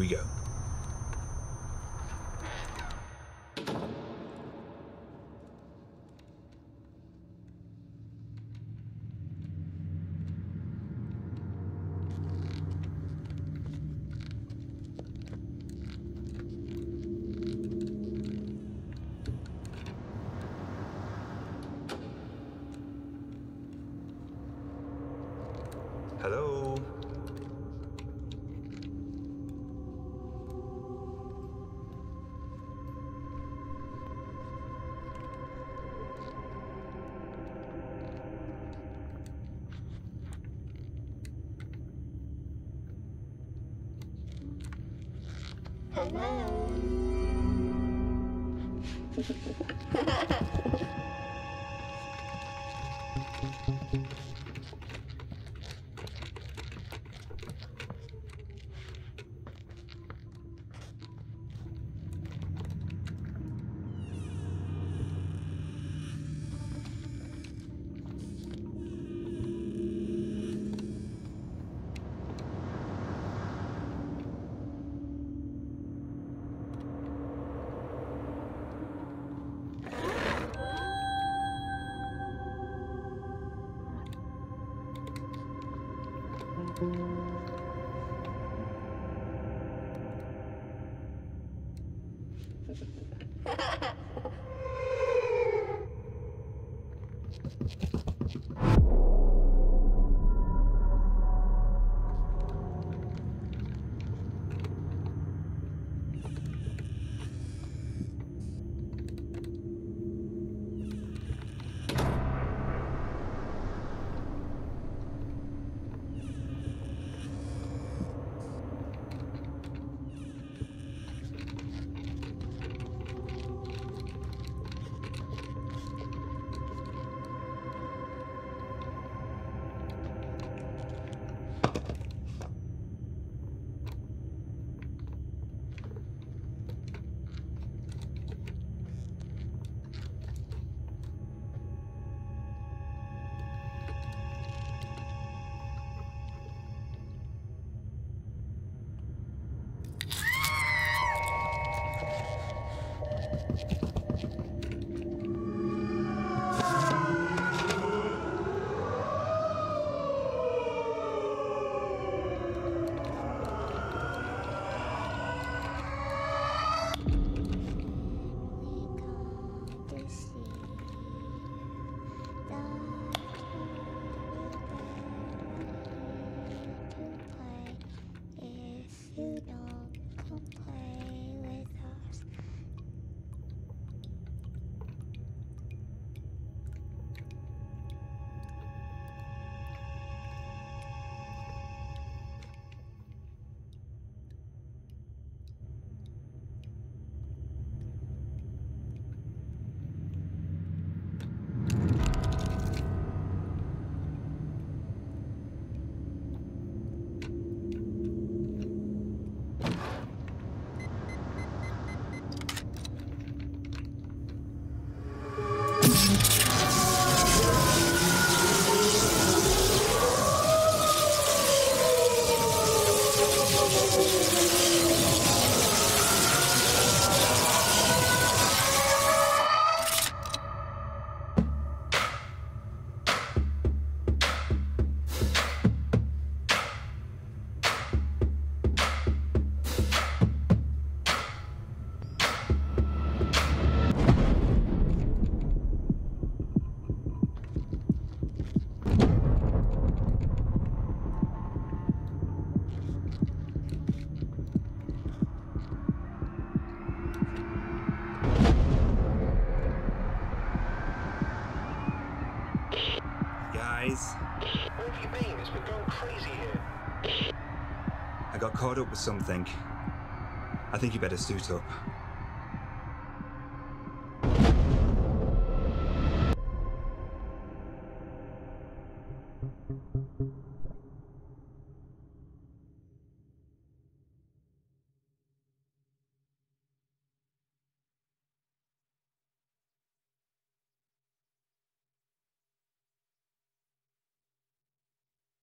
we go. Hello? Hello? Where have you been? It's been going crazy here. I got caught up with something. I think you better suit up.